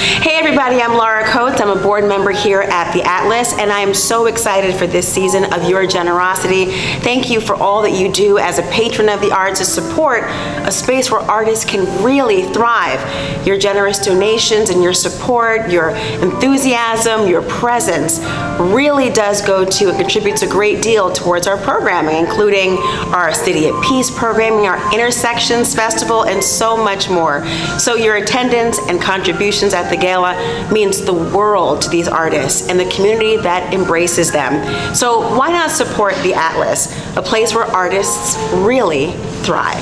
Hey everybody, I'm Laura Coates. I'm a board member here at the Atlas, and I am so excited for this season of your generosity. Thank you for all that you do as a patron of the arts to support a space where artists can really thrive. Your generous donations and your support, your enthusiasm, your presence really does go to and contributes a great deal towards our programming, including our City at Peace programming, our Intersections Festival, and so much more. So your attendance and contributions at the gala means the world to these artists and the community that embraces them. So why not support the Atlas, a place where artists really thrive?